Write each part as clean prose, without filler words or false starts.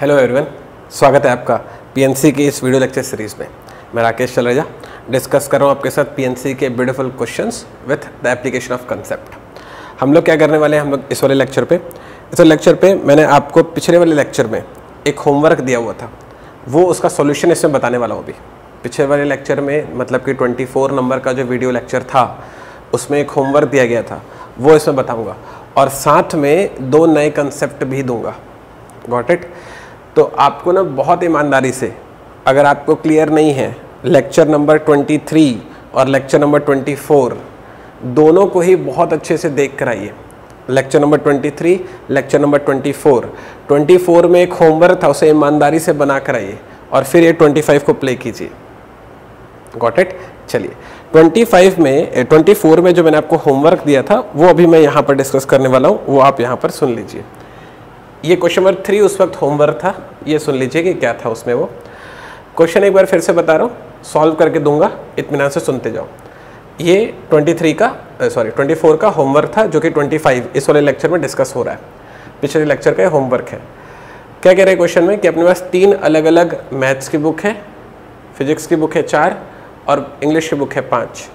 Hello everyone, स्वागत है आपका पीएनसी की इस वीडियो लेक्चर सीरीज़ में। मैं राकेश चलरिया डिस्कस कर रहा हूँ आपके साथ पीएनसी के beautiful questions with the application of concept. हम लोग क्या करने वाले हैं, हम लोग इस वाले लेक्चर पे मैंने आपको पिछले वाले लेक्चर में एक होमवर्क दिया हुआ था, वो उसका सोल्यूशन इसमें बताने वाला हूँ। अभी पिछले वाले लेक्चर में मतलब कि 24 नंबर का जो वीडियो लेक्चर था उसमें एक होमवर्क दिया गया था, वो इसमें बताऊँगा और साथ में दो नए कंसेप्ट भी दूँगा। Got it? तो आपको ना बहुत ईमानदारी से, अगर आपको क्लियर नहीं है लेक्चर नंबर 23 और लेक्चर नंबर 24 दोनों को ही बहुत अच्छे से देख कर आइए। लेक्चर नंबर 23, लेक्चर नंबर 24 में एक होमवर्क था, उसे ईमानदारी से बना कर आइए और फिर ये 25 को प्ले कीजिए। Got it? चलिए, 24 में जो मैंने आपको होमवर्क दिया था वो अभी मैं यहाँ पर डिस्कस करने वाला हूँ, वो आप यहाँ पर सुन लीजिए। ये क्वेश्चन नंबर 3 उस वक्त होमवर्क था, ये सुन लीजिए कि क्या था उसमें। वो क्वेश्चन एक बार फिर से बता रहा हूँ, सॉल्व करके दूंगा, इत्मीनान से सुनते जाओ। ये 24 का होमवर्क था जो कि 25 इस वाले लेक्चर में डिस्कस हो रहा है, पिछले लेक्चर का होमवर्क है। क्या कह रहे हैं क्वेश्चन में कि अपने पास 3 अलग अलग मैथ्स की बुक है, फिजिक्स की बुक है 4 और इंग्लिश की बुक है 5।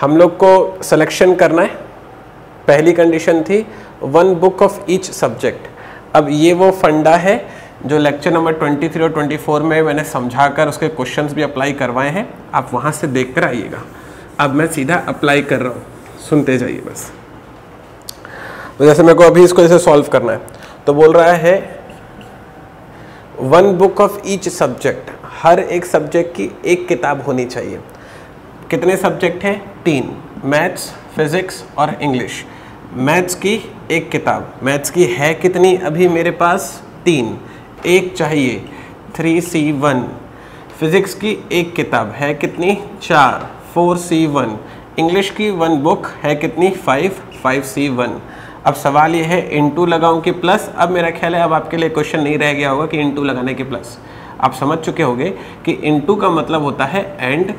हम लोग को सिलेक्शन करना है। पहली कंडीशन थी 1 बुक ऑफ ईच सब्जेक्ट। अब ये वो फंडा है जो लेक्चर नंबर 23 और 24 में मैंने समझाकर उसके क्वेश्चंस भी अप्लाई करवाए हैं, आप वहाँ से देख कर आइएगा। अब मैं सीधा अप्लाई कर रहा हूँ, सुनते जाइए बस। तो जैसे मेरे को अभी इसको जैसे सॉल्व करना है, तो बोल रहा है 1 बुक ऑफ ईच सब्जेक्ट, हर एक सब्जेक्ट की एक किताब होनी चाहिए। कितने सब्जेक्ट हैं? 3, मैथ्स, फिजिक्स और इंग्लिश। मैथ्स की एक किताब, मैथ्स की है कितनी अभी मेरे पास? 3, एक चाहिए 3C1। फिज़िक्स की एक किताब है कितनी? 4, 4C1। इंग्लिश की 1 बुक है कितनी? 5, 5C1। अब सवाल ये है इंटू लगाऊं कि प्लस? अब मेरा ख्याल है अब आपके लिए क्वेश्चन नहीं रह गया होगा कि इंटू लगाने के प्लस, आप समझ चुके होंगे कि इंटू का मतलब होता है एंड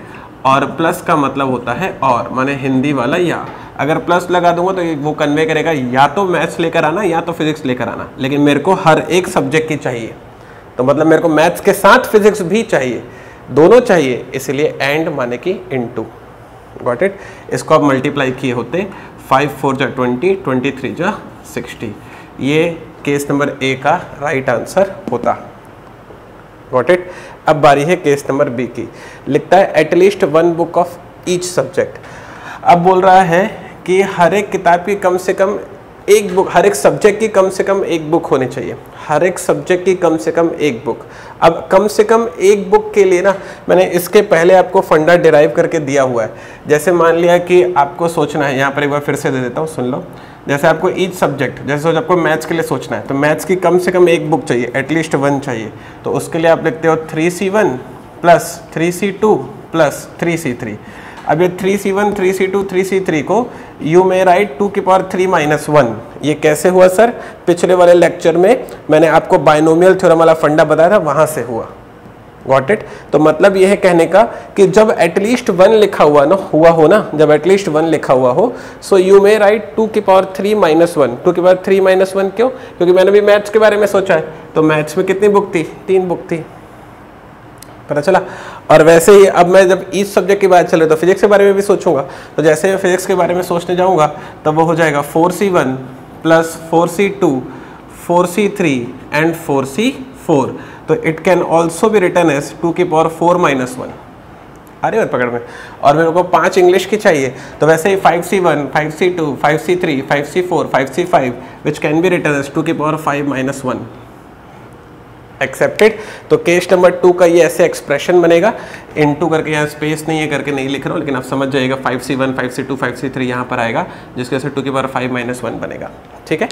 और प्लस का मतलब होता है और, माने हिंदी वाला या। अगर प्लस लगा दूंगा तो वो कन्वे करेगा या तो मैथ्स लेकर आना या तो फिजिक्स लेकर आना, लेकिन मेरे को हर एक सब्जेक्ट की चाहिए, तो मतलब मेरे को मैथ्स के साथ फिजिक्स भी चाहिए, दोनों चाहिए, इसलिए एंड माने कि इनटू। Got it? इसको आप मल्टीप्लाई किए होते, 5×4 = 20, 23 = 60। ये केस नंबर ए का राइट आंसर होता। Got it? अब बारी है केस नंबर बी की। लिखता है at least 1 book of each subject. अब बोल रहा है कि हर एक किताब की कम से कम एक बुक, हर एक सब्जेक्ट की कम से कम एक बुक होनी चाहिए, हर एक सब्जेक्ट की कम से कम एक बुक। अब कम से कम एक बुक के लिए ना मैंने इसके पहले आपको फंडा डिराइव करके दिया हुआ है। जैसे मान लिया कि आपको सोचना है, यहाँ पर एक बार फिर से दे देता हूँ, सुन लो। जैसे आपको ईच सब्जेक्ट, जैसे सोच आपको मैथ्स के लिए सोचना है तो मैथ्स की कम से कम एक बुक चाहिए, एटलीस्ट 1 चाहिए, तो उसके लिए आप लिखते हो 3C1 + 3C2 + 3C3। अब ये 3C1, 3C2, 3C3 को यू मे राइट 2³ - 1। ये कैसे हुआ सर? पिछले वाले लेक्चर में मैंने आपको बाइनोमियल थ्योरम वाला फंडा बताया था, वहाँ से हुआ। Got it? तो मतलब यह है कहने का कि जब एटलीस्ट 1 लिखा हुआ ना जब एटलीस्ट 1 लिखा हुआ हो, सो यू मे राइट 2³ - 1। 2³ - 1 क्यों? क्योंकि मैंने भी मैथ्स के बारे में सोचा है, तो मैथ्स में कितनी बुक थी? 3 बुक थी, पता चला। और वैसे ही अब मैं जब ईच सब्जेक्ट की बात चल रही तो फिजिक्स के बारे में भी सोचूंगा, तो जैसे मैं फिजिक्स के बारे में सोचने जाऊँगा तब वो हो जाएगा 4C1 + 4C2 4C3 and 4C4। तो it can also be written as 2³ - 1। अरे और पकड़ में। और मेरे को 5 इंग्लिश की चाहिए, तो वैसे ही 5C1 5C2 5C3 5C4 5C5 which can be written as 2³ - 5 - 1। Accepted? तो केस नंबर 2 का ये ऐसे एक्सप्रेशन बनेगा। इनटू करके यहाँ स्पेस नहीं है करके नहीं लिख रहा हूँ, लेकिन आप समझ जाइएगा 5C1 5C2 5C3 यहाँ पर आएगा, जिसके वजह से 2³ - 5 - 1 बनेगा। ठीक है?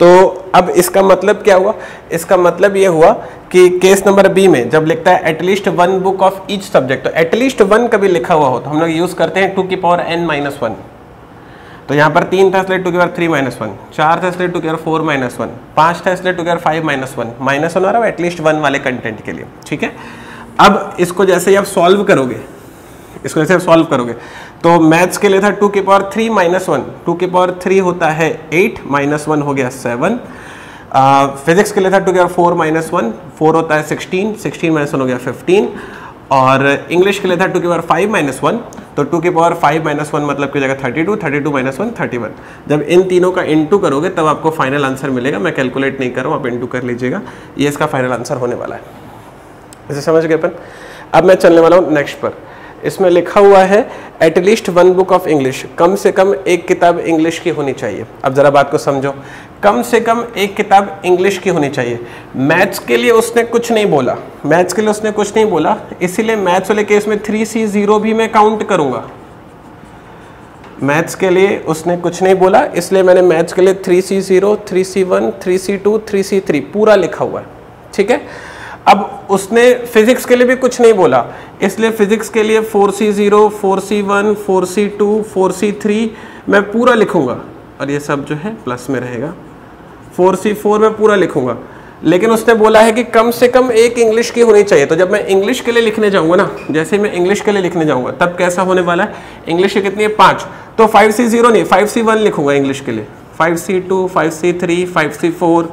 तो अब इसका मतलब क्या हुआ? इसका मतलब ये हुआ कि केस नंबर बी में जब लिखता है at least 1 book of each subject, तो एटलीस्ट 1 कभी लिखा हुआ हो तो हम लोग यूज़ करते हैं 2n - 1। तो यहाँ पर 3 था इसलिए 2³ - 3 - 1, 4 था इसलिए 2³ - 4 - 1, 5 था इसलिए 2³ - 5 - 1। माइनस 1 आ रहा है एटलीस्ट 1 वाले कंटेंट के लिए। ठीक है? अब इसको जैसे ही आप सॉल्व करोगे, तो मैथ्स के लिए था 2³ - 1, 2³ होता है 8 - 1 हो गया 7। फिजिक्स के लिए था 2^4 - 1, 4 होता है 16, 16 - 1 हो गया 15। और इंग्लिश के लिए था 2^5 - 1, तो 2^5 - 1 मतलब कि हो जाएगा 32, 32 - 1 31। जब इन तीनों का इनटू करोगे तब आपको फाइनल आंसर मिलेगा। मैं कैलकुलेट नहीं कर रहा हूँ, आप इनटू कर लीजिएगा, ये इसका फाइनल आंसर होने वाला है। इसे समझ गए अपन। अब मैं चलने वाला हूँ नेक्स्ट पर। इसमें लिखा हुआ है एटलीस्ट 1 बुक ऑफ इंग्लिश, कम से कम एक किताब इंग्लिश की होनी चाहिए। अब ज़रा बात को समझो, कम से कम एक किताब इंग्लिश की होनी चाहिए। मैथ्स के लिए उसने कुछ नहीं बोला, मैथ्स के लिए उसने कुछ नहीं बोला, इसीलिए मैथ्स वाले केस में 3C0 भी मैं काउंट करूँगा। मैथ्स के लिए उसने कुछ नहीं बोला, इसलिए मैंने मैथ्स के लिए 3C0, 3C1, 3C2, 3C3 पूरा लिखा हुआ है, ठीक है। अब उसने फिजिक्स के लिए भी कुछ नहीं बोला, इसलिए फिजिक्स के लिए 4C0, 4C1, 4C2, 4C3 मैं पूरा लिखूंगा, और ये सब जो है प्लस में रहेगा। 4C4 मैं पूरा लिखूंगा, लेकिन उसने बोला है कि कम से कम एक इंग्लिश की होनी चाहिए। तो जब मैं इंग्लिश के लिए लिखने जाऊंगा ना, जैसे मैं इंग्लिश के लिए लिखने जाऊंगा तब कैसा होने वाला है, इंग्लिश की कितनी है 5, तो 5C0 नहीं 5C1 लिखूंगा इंग्लिश के लिए, 5C2, 5C3, 5C4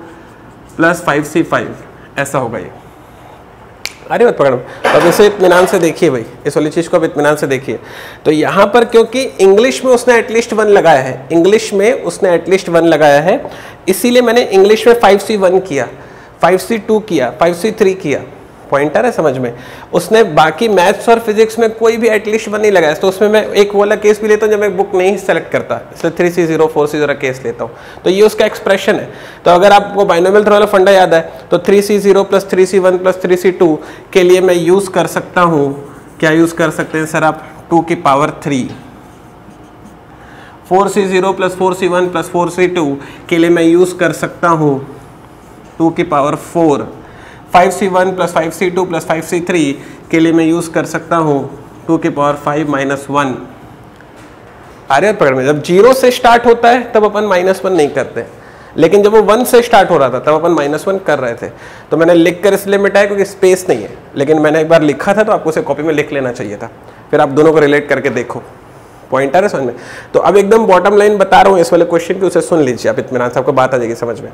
plus 5C5 ऐसा होगा ये। अरे मत पकड़ो, अब इसे इत्मीनान से देखिए भाई, इस वाली चीज़ को आप इत्मीनान से देखिए। तो यहाँ पर क्योंकि इंग्लिश में उसने एटलीस्ट 1 लगाया है, इंग्लिश में उसने एटलीस्ट 1 लगाया है, इसीलिए मैंने इंग्लिश में 5C1 किया, 5C2 किया, 5C3 किया। पॉइंटर है समझ में। उसने बाकी मैथ्स और फिजिक्स में कोई भी एटलीस्ट 1 नहीं लगाया, तो उसमें मैं एक वाला केस भी लेता हूँ जब मैं बुक नहीं सेलेक्ट करता, इसलिए 3C0, 4C0 केस लेता हूँ। तो ये उसका एक्सप्रेशन है। तो अगर आपको बाइनोमियल थ्योरम फंडा याद है तो 3C0 + 3C1 + 3C2 के लिए मैं यूज़ कर सकता हूँ, क्या यूज़ कर सकते हैं सर आप, 2^3। 4C0 + 4C1 + 4C2 के लिए मैं यूज़ कर सकता हूँ 2^4। 5C1 + 5C2 + 5C3 के लिए मैं यूज़ कर सकता हूँ 2^5 - 1। अरे पकड़ में, जब 0 से स्टार्ट होता है तब अपन -1 नहीं करते, लेकिन जब वो 1 से स्टार्ट हो रहा था तब अपन -1 कर रहे थे। तो मैंने लिख कर इसलिए मिटाया क्योंकि स्पेस नहीं है, लेकिन मैंने एक बार लिखा था तो आपको उसे कॉपी में लिख लेना चाहिए था, फिर आप दोनों को रिलेट करके देखो। पॉइंट आ रहा है समझ में। तो अब एकदम बॉटम लाइन बता रहा हूँ इस वाले क्वेश्चन की, उसे सुन लीजिए आप इतमान, आपको बात आ जाएगी समझ में।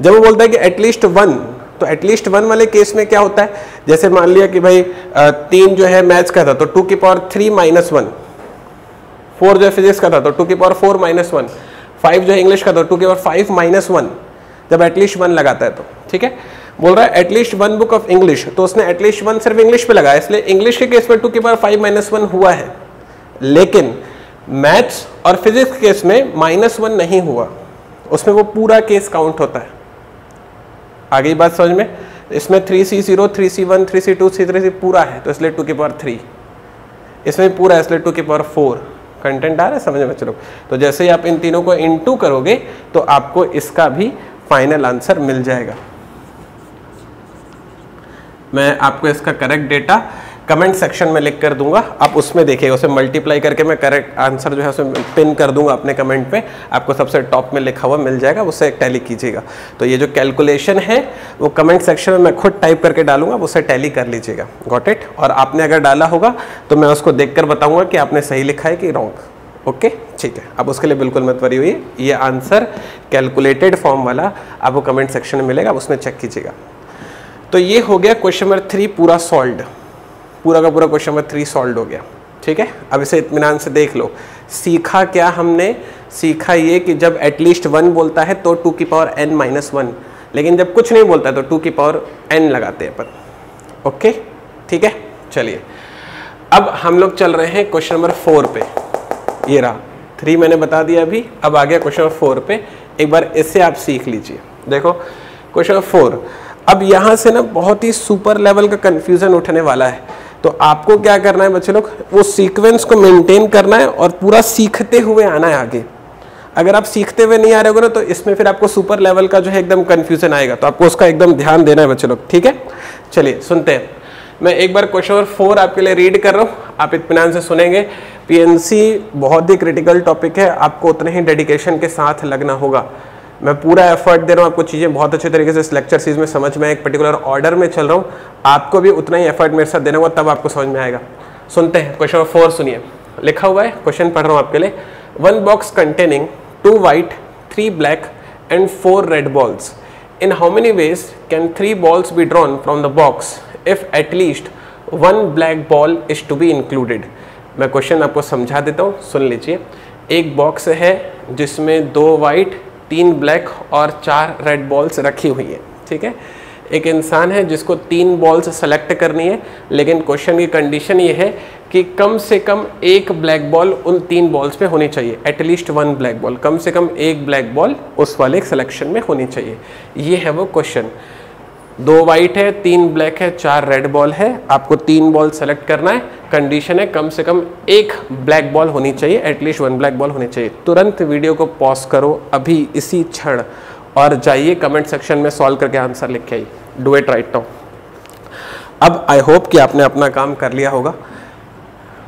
जब वो बोलता है कि एटलीस्ट 1, तो एटलीस्ट 1 वाले केस में क्या होता है, जैसे मान लिया कि भाई 3 जो है मैथ्स का था तो 2^3 - 1, 4 जो है फिजिक्स का था तो 2^4 - 1, 5 जो है इंग्लिश का था 2^5 - 1। जब एटलीस्ट 1 लगाता है तो ठीक है। बोल रहा है एटलीस्ट 1 बुक ऑफ इंग्लिश, तो उसने एटलीस्ट 1 सिर्फ इंग्लिश पे लगाया, इसलिए इंग्लिश के केस में 2^5 - 1 हुआ है, लेकिन मैथ्स और फिजिक्स केस में -1 नहीं हुआ, उसमें वो पूरा केस काउंट होता है। आगे बात समझ में। इसमें 3C0, 3C1, 3C2, 3C3 पूरा है, तो इसलिए 2^3। इसमें पूरा है इसलिए 2^4। कंटेंट आ रहा है समझ में। चलो, तो जैसे ही आप इन तीनों को इनटू करोगे तो आपको इसका भी फाइनल आंसर मिल जाएगा। मैं आपको इसका करेक्ट डेटा कमेंट सेक्शन में लिख कर दूंगा, आप उसमें देखिएगा, उसे मल्टीप्लाई करके मैं करेक्ट आंसर जो है उसमें पिन कर दूंगा अपने कमेंट पे, आपको सबसे टॉप में लिखा हुआ मिल जाएगा, उससे टैली कीजिएगा। तो ये जो कैलकुलेशन है वो कमेंट सेक्शन में मैं खुद टाइप करके डालूंगा, आप उससे टैली कर लीजिएगा। Got it. और आपने अगर डाला होगा तो मैं उसको देख कर बताऊँगा कि आपने सही लिखा है कि रॉन्ग। ओके ठीक है, आप उसके लिए बिल्कुल मत वरी हुई, ये आंसर कैलकुलेटेड फॉर्म वाला आपको कमेंट सेक्शन में मिलेगा, आप उसमें चेक कीजिएगा। तो ये हो गया क्वेश्चन नंबर 3 पूरा सॉल्व, पूरा का पूरा क्वेश्चन नंबर 3 सॉल्व हो गया, ठीक है। अब इसे इत्मीनान से देख लो। सीखा क्या हमने, सीखा ये कि जब एटलीस्ट 1 बोलता है तो 2^n - 1, लेकिन जब कुछ नहीं बोलता है तो 2^n लगाते हैं अपन। ओके ठीक है। चलिए अब हम लोग चल रहे हैं क्वेश्चन नंबर 4 पे। ये रहा 3 मैंने बता दिया अभी, अब आ गया क्वेश्चन नंबर 4 पे। एक बार इससे आप सीख लीजिए। देखो क्वेश्चन नंबर 4, अब यहाँ से ना बहुत ही सुपर लेवल का कन्फ्यूज़न उठने वाला है। तो आपको क्या करना है बच्चे लोग, वो सीक्वेंस को मेंटेन करना है और पूरा सीखते हुए आना है आगे। अगर आप सीखते हुए नहीं आ रहे होगे ना तो इसमें फिर आपको सुपर लेवल का जो है एकदम कन्फ्यूज़न आएगा, तो आपको उसका एकदम ध्यान देना है बच्चे लोग, ठीक है। चलिए सुनते हैं। मैं एक बार क्वेश्चन नंबर 4 आपके लिए रीड कर रहा हूँ, आप इत्मीनान से सुनेंगे। PNC बहुत ही क्रिटिकल टॉपिक है, आपको उतने ही डेडिकेशन के साथ लगना होगा। मैं पूरा एफर्ट दे रहा हूँ, आपको चीज़ें बहुत अच्छे तरीके से इस लेक्चर सीरीज में समझ में आए, एक पर्टिकुलर ऑर्डर में चल रहा हूँ, आपको भी उतना ही एफर्ट मेरे साथ देना होगा तब आपको समझ में आएगा। सुनते हैं क्वेश्चन नंबर 4, सुनिए लिखा हुआ है। क्वेश्चन पढ़ रहा हूँ आपके लिए। 1 box containing 2 white, 3 black and 4 red balls in how many ways can 3 balls be drawn from the box if at least one black ball is to be included? मैं क्वेश्चन आपको समझा देता हूँ, सुन लीजिए। एक बॉक्स है जिसमें 2 वाइट, 3 ब्लैक और 4 रेड बॉल्स रखी हुई है, ठीक है। एक इंसान है जिसको 3 बॉल्स सेलेक्ट करनी है, लेकिन क्वेश्चन की कंडीशन ये है कि कम से कम एक ब्लैक बॉल उन 3 बॉल्स पे होनी चाहिए। एटलीस्ट वन ब्लैक बॉल, कम से कम एक ब्लैक बॉल उस वाले सिलेक्शन में होनी चाहिए, ये है वो क्वेश्चन। 2 वाइट है, 3 ब्लैक है, 4 रेड बॉल है, आपको 3 बॉल सेलेक्ट करना है। कंडीशन है कम से कम एक ब्लैक बॉल होनी चाहिए, एटलीस्ट वन ब्लैक बॉल होनी चाहिए। तुरंत वीडियो को पॉज करो अभी इसी क्षण और जाइए कमेंट सेक्शन में सॉल्व करके आंसर लिख के आइए। Do it right now. अब आई होप कि आपने अपना काम कर लिया होगा।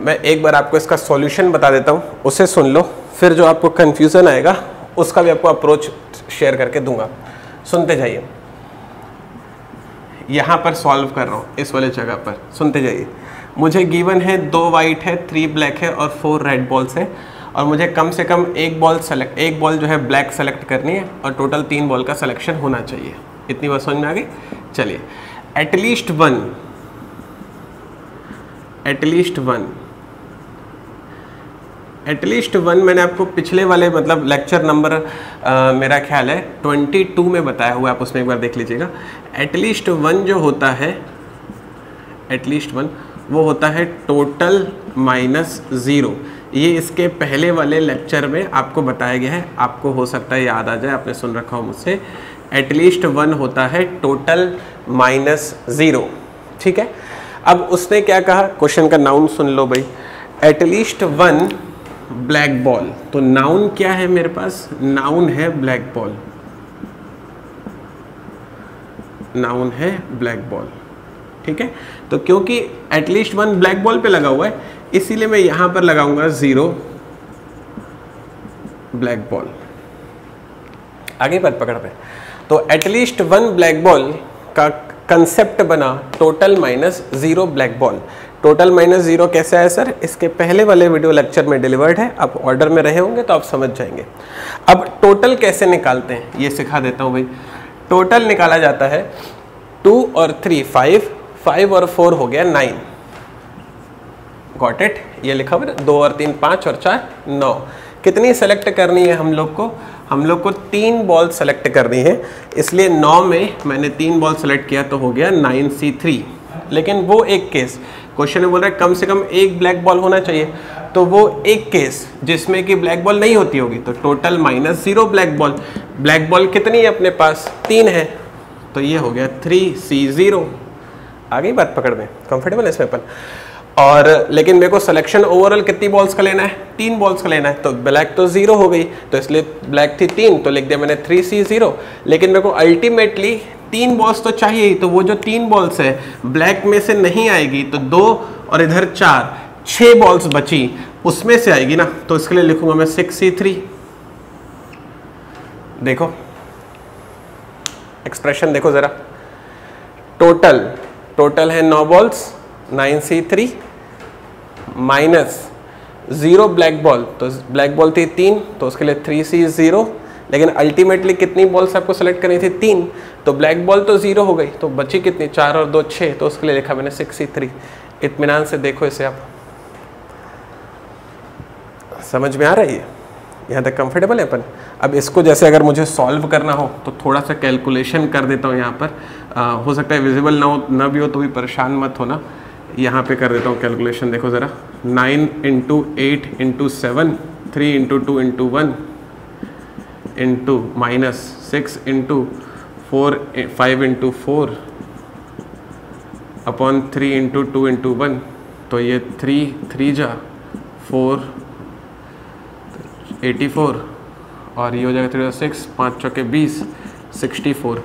मैं एक बार आपको इसका सॉल्यूशन बता देता हूँ, उसे सुन लो, फिर जो आपको कन्फ्यूज़न आएगा उसका भी आपको अप्रोच शेयर करके दूंगा, सुनते जाइए। यहाँ पर सॉल्व कर रहा हूँ, इस वाले जगह पर, सुनते जाइए। मुझे गिवन है 2 वाइट है, 3 ब्लैक है और 4 रेड बॉल्स है, और मुझे कम से कम एक बॉल जो है ब्लैक सेलेक्ट करनी है और टोटल 3 बॉल का सिलेक्शन होना चाहिए। इतनी बात समझ में आ गई? चलिए, एटलीस्ट वन मैंने आपको पिछले वाले मतलब लेक्चर नंबर मेरा ख्याल है 22 में बताया हुआ, आप उसमें एक बार देख लीजिएगा। एटलीस्ट वन जो होता है, एटलीस्ट वन वो होता है टोटल माइनस 0। ये इसके पहले वाले लेक्चर में आपको बताया गया है, आपको हो सकता है याद आ जाए, आपने सुन रखा हो मुझसे। एटलीस्ट वन होता है टोटल माइनस 0, ठीक है। अब उसने क्या कहा, क्वेश्चन का नाउन सुन लो भाई, एटलीस्ट वन ब्लैक बॉल। तो नाउन क्या है मेरे पास? नाउन है ब्लैक बॉल, नाउन है ब्लैक बॉल, ठीक है। तो क्योंकि एटलीस्ट वन ब्लैक बॉल पे लगा हुआ है, इसीलिए मैं यहां पर लगाऊंगा 0 ब्लैक बॉल। आगे पर पकड़ पे, तो एटलीस्ट वन ब्लैक बॉल का कंसेप्ट बना total minus 0 black ball. Total minus 0 कैसे आया सर? इसके पहले वाले वीडियो लेक्चर में डिलीवर्ड है, आप ऑर्डर में रहे होंगे तो आप समझ जाएंगे। अब टोटल कैसे निकालते हैं ये सिखा देता हूं भाई। टोटल निकाला जाता है 2 और 3 5, 5 और 4 हो गया 9, गॉट इट। ये लिखा हुआ 2 और 3 5 और 4 9। कितनी सेलेक्ट करनी है हम लोग को? हम लोग को 3 बॉल सेलेक्ट करनी है, इसलिए 9 में मैंने 3 बॉल सेलेक्ट किया तो हो गया 9C3। लेकिन वो एक केस, क्वेश्चन में बोल रहा है कम से कम एक ब्लैक बॉल होना चाहिए, तो वो एक केस जिसमें कि ब्लैक बॉल नहीं होती होगी, तो total minus 0 black ball. Black ball कितनी है अपने पास? 3 है, तो ये हो गया 3C0। आगे बात पकड़ में, कंफर्टेबल है इसमें अपन। और लेकिन मेरे को सिलेक्शन ओवरऑल कितनी बॉल्स का लेना है? 3 बॉल्स का लेना है, तो ब्लैक तो 0 हो गई, तो इसलिए ब्लैक थी 3, तो लिख दिया मैंने 3C0। लेकिन मेरे को अल्टीमेटली 3 बॉल्स तो चाहिए ही, तो वो जो 3 बॉल्स है ब्लैक में से नहीं आएगी, तो 2 और इधर 4, 6 बॉल्स बची, उसमें से आएगी ना, तो इसके लिए लिखूंगा मैं 6C3। देखो एक्सप्रेशन देखो ज़रा, टोटल है 9 balls 9C3 minus 0 black ball, तो ब्लैक बॉल थी 3, तो उसके लिए 3C0। लेकिन अल्टीमेटली कितनी बॉल्स आपको सेलेक्ट करनी थी? 3, तो ब्लैक बॉल तो 0 हो गई, तो बची कितनी? 4 और 2 6, तो उसके लिए लिखा मैंने 6C3। इत्मीनान से देखो इसे, आप समझ में आ रही है? यहाँ तक कंफर्टेबल है अपन? अब इसको जैसे अगर मुझे सॉल्व करना हो तो थोड़ा सा कैलकुलेशन कर देता हूँ यहाँ पर, हो सकता है विजिबल ना हो, ना भी हो तो भी परेशान मत होना। यहाँ पे कर देता हूँ कैलकुलेशन, देखो ज़रा। 9 × 8 × 7, 3 × 2 × 1, इंटू माइनस 6 × 4, 5 × 4 अपॉन 3 × 2 × 1, तो ये 3 3 जा 4, 84, और ये हो जाएगा 3 और 6, 5 6 के 20, 64।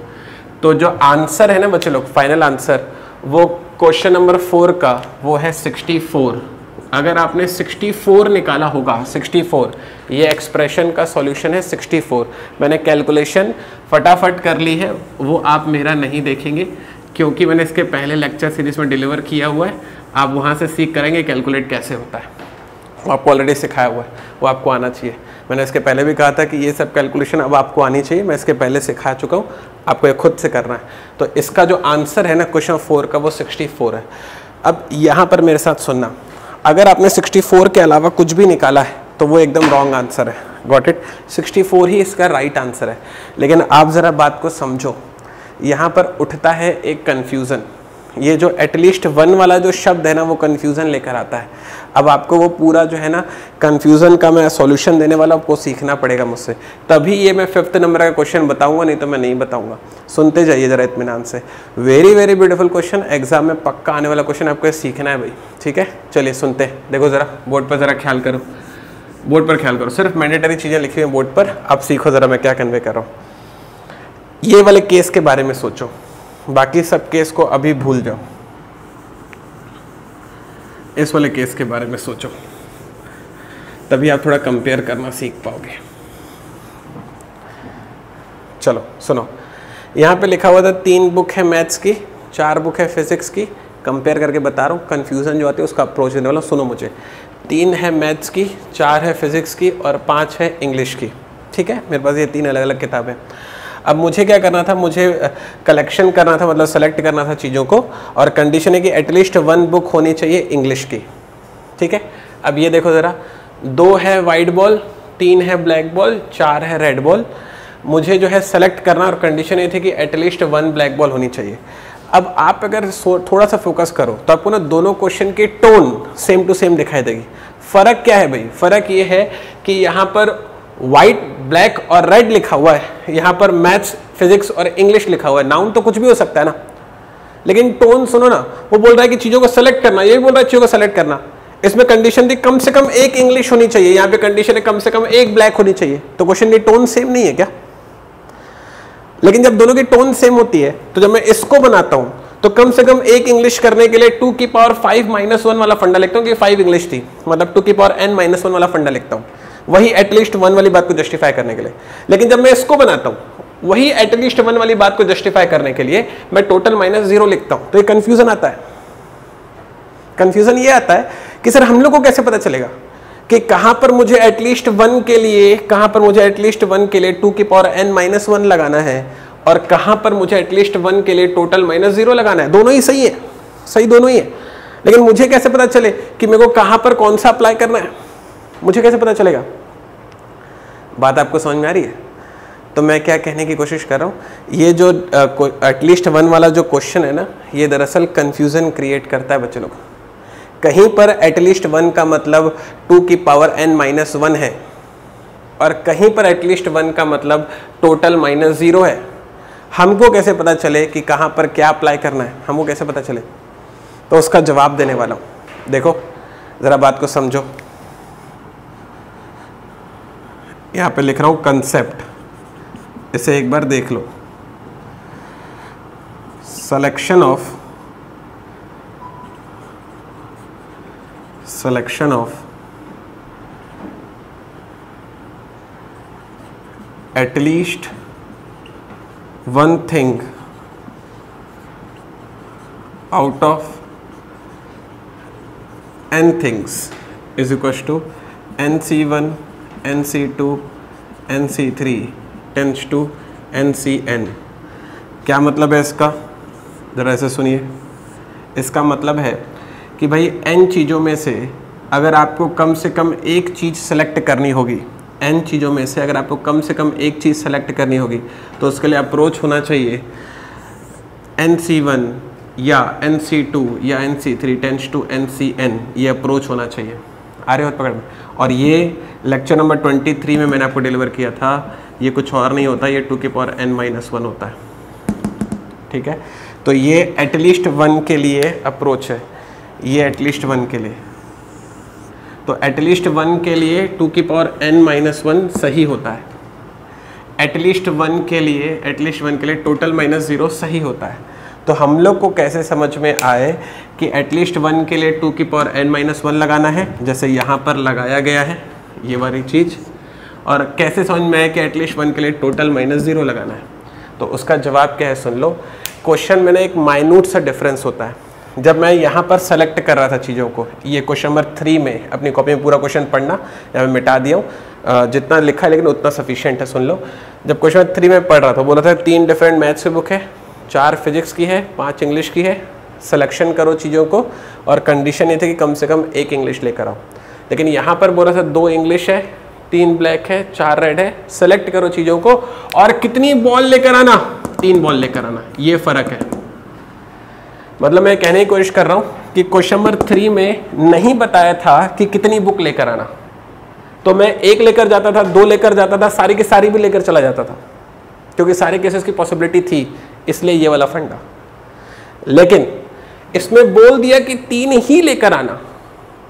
तो जो आंसर है ना बच्चे लोग, फाइनल आंसर वो क्वेश्चन नंबर 4 का वो है 64। अगर आपने 64 निकाला होगा, 64 ये एक्सप्रेशन का सॉल्यूशन है। 64 मैंने कैलकुलेशन फटाफट कर ली है, वो आप मेरा नहीं देखेंगे क्योंकि मैंने इसके पहले लेक्चर सीरीज में डिलीवर किया हुआ है, आप वहाँ से सीख करेंगे कैलकुलेट कैसे होता है। आपको ऑलरेडी सिखाया हुआ है, वो आपको आना चाहिए। मैंने इसके पहले भी कहा था कि ये सब कैलकुलेशन अब आपको आनी चाहिए, मैं इसके पहले सिखा चुका हूँ, आपको ये खुद से करना है। तो इसका जो आंसर है ना क्वेश्चन 4 का, वो 64 है। अब यहाँ पर मेरे साथ सुनना, अगर आपने 64 के अलावा कुछ भी निकाला है तो वो एकदम रॉन्ग आंसर है। Got it? 64 ही इसका राइट आंसर है। लेकिन आप ज़रा बात को समझो, यहाँ पर उठता है एक कन्फ्यूज़न। ये जो एटलीस्ट वन वाला जो शब्द है ना, वो कन्फ्यूज़न लेकर आता है। अब आपको वो पूरा जो है ना कन्फ्यूज़न का मैं सॉल्यूशन देने वाला, आपको सीखना पड़ेगा मुझसे, तभी ये मैं 5th नंबर का क्वेश्चन बताऊंगा, नहीं तो मैं नहीं बताऊंगा। सुनते जाइए ज़रा इत्मीनान से। Very very beautiful question, exam में पक्का आने वाला क्वेश्चन, आपको सीखना है भाई, ठीक है? चलिए सुनते हैं। देखो ज़रा बोर्ड पर ज़रा ख्याल करो, बोर्ड पर ख्याल करो, सिर्फ मैंडेटरी चीज़ें लिखी हुई बोर्ड पर, आप सीखो ज़रा मैं क्या कन्वे कर रहा हूँ। ये वाले केस के बारे में सोचो, बाकी सब केस को अभी भूल जाओ, इस वाले केस के बारे में सोचो, तभी आप थोड़ा कंपेयर करना सीख पाओगे। चलो सुनो, यहाँ पे लिखा हुआ था 3 बुक है मैथ्स की, 4 बुक है फिजिक्स की। कंपेयर करके बता रहा हूँ, कन्फ्यूजन जो आती है उसका अप्रोच देने वाला। सुनो मुझे, 3 है मैथ्स की, 4 है फिजिक्स की और 5 है इंग्लिश की, ठीक है? मेरे पास ये 3 अलग अलग किताबें। अब मुझे क्या करना था, मुझे कलेक्शन करना था, मतलब सेलेक्ट करना था चीज़ों को, और कंडीशन है कि एटलीस्ट 1 बुक होनी चाहिए इंग्लिश की, ठीक है? अब ये देखो ज़रा, 2 है वाइट बॉल, 3 है ब्लैक बॉल, 4 है रेड बॉल। मुझे जो है सेलेक्ट करना, और कंडीशन ये थी कि एटलीस्ट 1 ब्लैक बॉल होनी चाहिए। अब आप अगर थोड़ा सा फोकस करो तो आपको ना दोनों क्वेश्चन की टोन सेम टू सेम दिखाई देगी। फ़र्क क्या है भाई? फ़र्क ये है कि यहाँ पर वाइट, ब्लैक और रेड लिखा हुआ है, यहाँ पर मैथ्स, फिजिक्स और इंग्लिश लिखा हुआ है। नाउन तो कुछ भी हो सकता है ना, लेकिन टोन सुनो ना, वो बोल रहा है कि चीज़ों को सेलेक्ट करना, ये भी बोल रहा है चीज़ों को सेलेक्ट करना। इसमें कंडीशन थी कम से कम एक इंग्लिश होनी चाहिए, यहाँ पे कंडीशन है कम से कम एक ब्लैक होनी चाहिए। तो क्वेश्चन की टोन सेम नहीं है क्या? लेकिन जब दोनों की टोन सेम होती है, तो जब मैं इसको बनाता हूँ तो कम से कम एक इंग्लिश करने के लिए 2^5 - 1 वाला फंडा लिखता हूँ, कि 5 इंग्लिश थी, मतलब 2n - 1 वाला फंडा लिखता हूँ, वही एटलीस्ट 1 वाली बात को जस्टिफाई करने के लिए। लेकिन जब मैं इसको बनाता हूँ, वही एटलीस्ट 1 वाली बात को जस्टिफाई करने के लिए मैं टोटल -0 लिखता हूँ। तो ये कन्फ्यूज़न आता है। कन्फ्यूज़न ये आता है कि सर हम लोग को कैसे पता चलेगा कि कहाँ पर मुझे एटलीस्ट 1 के लिए 2n - 1 लगाना है, और कहाँ पर मुझे एटलीस्ट 1 के लिए टोटल -0 लगाना है। दोनों ही सही है, सही दोनों ही है, लेकिन मुझे कैसे पता चले कि मेरे को कहाँ पर कौन सा अप्लाई करना है? मुझे कैसे पता चलेगा? बात आपको समझ में आ रही है? तो मैं क्या कहने की कोशिश कर रहा हूँ, ये जो एटलीस्ट 1 वाला जो क्वेश्चन है ना, ये दरअसल कन्फ्यूज़न क्रिएट करता है बच्चों को। कहीं पर एटलीस्ट 1 का मतलब 2n - 1 है, और कहीं पर एटलीस्ट 1 का मतलब टोटल -0 है। हमको कैसे पता चले कि कहाँ पर क्या अप्लाई करना है? हमको कैसे पता चले? तो उसका जवाब देने वाला हूँ। देखो ज़रा बात को समझो, यहाँ पे लिख रहा हूँ कंसेप्ट, इसे एक बार देख लो। Selection of at least 1 thing out of n things is equal to nc1 NC2, NC3 tends to NCN। क्या मतलब है इसका? ज़रा ऐसे सुनिए। इसका मतलब है कि भाई n चीज़ों में से अगर आपको कम से कम एक चीज़ सेलेक्ट करनी होगी, तो उसके लिए अप्रोच होना चाहिए NC1 या NC2 या NC3 टेंस टू NCN, ये अप्रोच होना चाहिए। आ रहे हो पकड़ में? और ये लेक्चर नंबर 23 में मैंने आपको डिलीवर किया था। ये कुछ और नहीं होता, ये 2n - 1 होता है, ठीक है? तो ये एटलीस्ट 1 के लिए अप्रोच है, ये एटलीस्ट 1 के लिए। तो एटलीस्ट 1 के लिए 2n - 1 सही होता है, एटलीस्ट 1 के लिए टोटल -0 सही होता है। तो हम लोग को कैसे समझ में आए कि एटलीस्ट 1 के लिए 2n - 1 लगाना है, जैसे यहाँ पर लगाया गया है ये वाली चीज़, और कैसे समझ में आए कि एटलीस्ट 1 के लिए टोटल -0 लगाना है? तो उसका जवाब क्या है, सुन लो। क्वेश्चन में ना एक माइन्यूट सा डिफरेंस होता है, जब मैं यहाँ पर सेलेक्ट कर रहा था चीज़ों को, ये क्वेश्चन नंबर 3 में अपनी कॉपी में पूरा क्वेश्चन पढ़ना, या मैं मिटा दिया हूँ, जितना लिखा है लेकिन उतना सफिशिएंट है, सुन लो। जब क्वेश्चन नंबर 3 में पढ़ रहा था, बोला था 3 डिफरेंट मैथ्स की बुक है, 4 फिजिक्स की है, 5 इंग्लिश की है, सिलेक्शन करो चीज़ों को, और कंडीशन ये थी कि कम से कम 1 इंग्लिश लेकर आओ। लेकिन यहाँ पर बोला था 2 इंग्लिश है, 3 ब्लैक है, 4 रेड है, सेलेक्ट करो चीज़ों को और कितनी बॉल लेकर आना, 3 बॉल लेकर आना। ये फ़र्क है। मतलब मैं कहने की कोशिश कर रहा हूँ कि क्वेश्चन नंबर 3 में नहीं बताया था कि कितनी बुक लेकर आना, तो मैं 1 लेकर जाता था, 2 लेकर जाता था, सारी की सारी भी लेकर चला जाता था, क्योंकि सारे केसेस की पॉसिबिलिटी थी, इसलिए ये वाला फंडा। लेकिन इसमें बोल दिया कि 3 ही लेकर आना,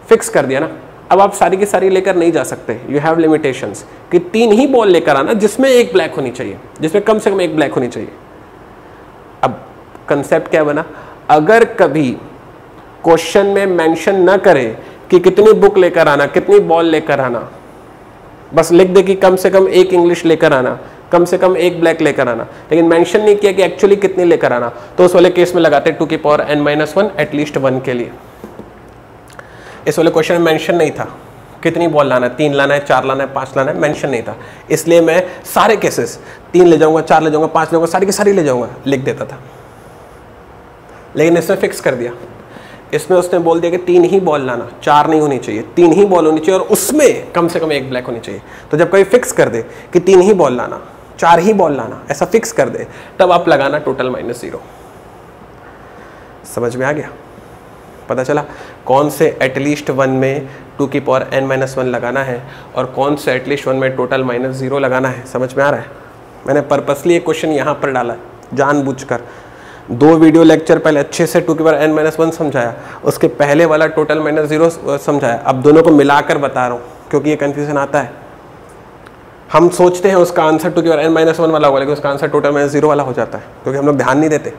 फिक्स कर दिया ना। अब आप सारी की सारी लेकर नहीं जा सकते, यू हैव लिमिटेशंस, कि 3 ही बॉल लेकर आना जिसमें 1 ब्लैक होनी चाहिए, जिसमें कम से कम 1 ब्लैक होनी चाहिए। अब कंसेप्ट क्या बना, अगर कभी क्वेश्चन में मेंशन ना करे कि कितनी बुक लेकर आना, कितनी बॉल लेकर आना, बस लिख दे कि कम से कम 1 इंग्लिश लेकर आना, कम से कम 1 ब्लैक लेकर आना, लेकिन मेंशन नहीं किया कि एक्चुअली कितनी लेकर आना, तो उस वाले केस में लगाते 2^(n-1) एटलीस्ट 1 के लिए। इस वाले क्वेश्चन में मेंशन नहीं था कितनी बॉल लाना है, 3 लाना है, 4 लाना है, 5 लाना है, मेंशन नहीं था, इसलिए मैं सारे केसेस 3 ले जाऊंगा, 4 ले जाऊंगा, 5 ले जाऊंगा, सारी की सारी ले जाऊंगा, लिख देता था। लेकिन इसमें फिक्स कर दिया, इसमें उसने बोल दिया कि 3 ही बॉल लाना, 4 नहीं होनी चाहिए, 3 ही बॉल होनी चाहिए और उसमें कम से कम 1 ब्लैक होनी चाहिए। तो जब कोई फिक्स कर दे कि 3 ही बॉल लाना, 4 ही बॉल लाना, ऐसा फिक्स कर दे, तब आप लगाना टोटल -0। समझ में आ गया? पता चला कौन से एटलीस्ट 1 में 2^(n-1) लगाना है और कौन से एटलीस्ट 1 में टोटल -0 लगाना है। समझ में आ रहा है? मैंने पर्पसली एक क्वेश्चन यहाँ पर डाला जानबूझकर। 2 वीडियो लेक्चर पहले अच्छे से 2^(n-1) समझाया, उसके पहले वाला टोटल -0 समझाया। अब दोनों को मिलाकर बता रहा हूँ क्योंकि ये कन्फ्यूजन आता है। हम सोचते हैं उसका आंसर 2^(n-1) वाला होगा, लेकिन उसका आंसर टोटल -0 वाला हो जाता है, क्योंकि हम लोग ध्यान नहीं देते।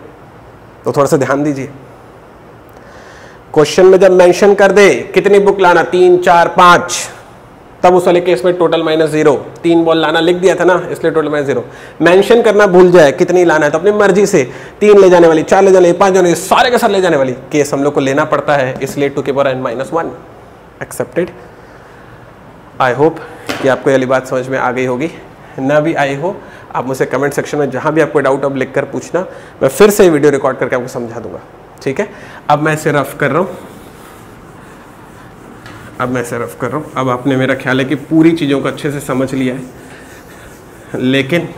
तो थोड़ा सा ध्यान दीजिए। क्वेश्चन में जब मेंशन कर दे कितनी बुक लाना, 3, 4, 5, तब उस वाले केस में टोटल -0, 3 बॉल लाना लिख दिया था ना, इसलिए टोटल -0। मेंशन करना भूल जाए कितनी लाना है, तो अपनी मर्जी से 3 ले जाने वाली, 4 ले जाने वाली, 5 ले जाने वाली, सारे के साथ ले जाने वाली केस हम लोग को लेना पड़ता है, इसलिए 2^(n-1) एक्सेप्टेड। आई होप कि आपको ये बात समझ में आ गई होगी, ना भी आई हो आप मुझसे कमेंट सेक्शन में जहाँ भी आपको डाउट हो आप लिख कर पूछना, मैं फिर से वीडियो रिकॉर्ड करके आपको समझा दूंगा। ठीक है, अब मैं इसे रफ कर रहा हूँ, अब आपने, मेरा ख्याल है कि पूरी चीज़ों को अच्छे से समझ लिया है, लेकिन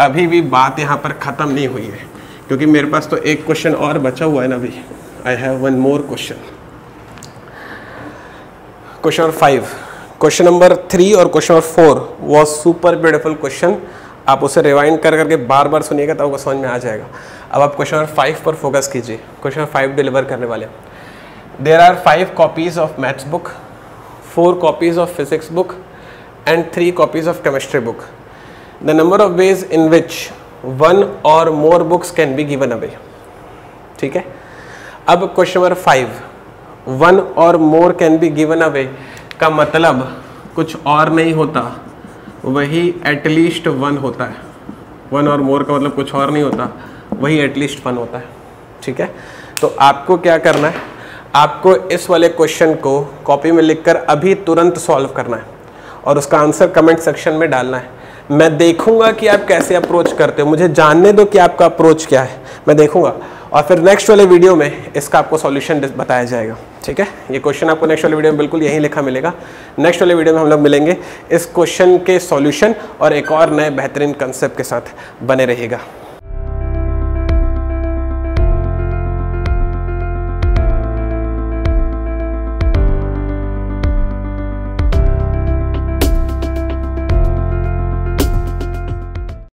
अभी भी बात यहाँ पर ख़त्म नहीं हुई है, क्योंकि मेरे पास तो एक क्वेश्चन और बचा हुआ है ना अभी। I have 1 more question, question number 5। Question number 3 और question number 4 was super beautiful question. आप उसे रिवाइंड कर करके बार बार सुनिएगा तो आपको समझ में आ जाएगा। अब आप क्वेश्चन नंबर 5 पर फोकस कीजिए। क्वेश्चन नंबर 5 डिलीवर करने वाले, there are 5 copies of maths book, 4 copies of physics book and 3 copies of chemistry book. The number of ways in which 1 or more books can be given away. ठीक है, अब question number 5, 1 or more can be given away का मतलब कुछ और नहीं होता, वही एटलीस्ट 1 होता है। 1 और मोर का मतलब कुछ और नहीं होता, वही एटलीस्ट 1 होता है। ठीक है, तो आपको क्या करना है, आपको इस वाले क्वेश्चन को कॉपी में लिखकर अभी तुरंत सॉल्व करना है और उसका आंसर कमेंट सेक्शन में डालना है। मैं देखूंगा कि आप कैसे अप्रोच करते हो, मुझे जानने दो कि आपका अप्रोच क्या है, मैं देखूंगा और फिर नेक्स्ट वाले वीडियो में इसका आपको सॉल्यूशन बताया जाएगा। ठीक है, ये क्वेश्चन आपको नेक्स्ट वाले वीडियो में बिल्कुल यहीं लिखा मिलेगा। नेक्स्ट वाले वीडियो में हम लोग मिलेंगे इस क्वेश्चन के सॉल्यूशन और एक और नए बेहतरीन कंसेप्ट के साथ। बने रहिएगा।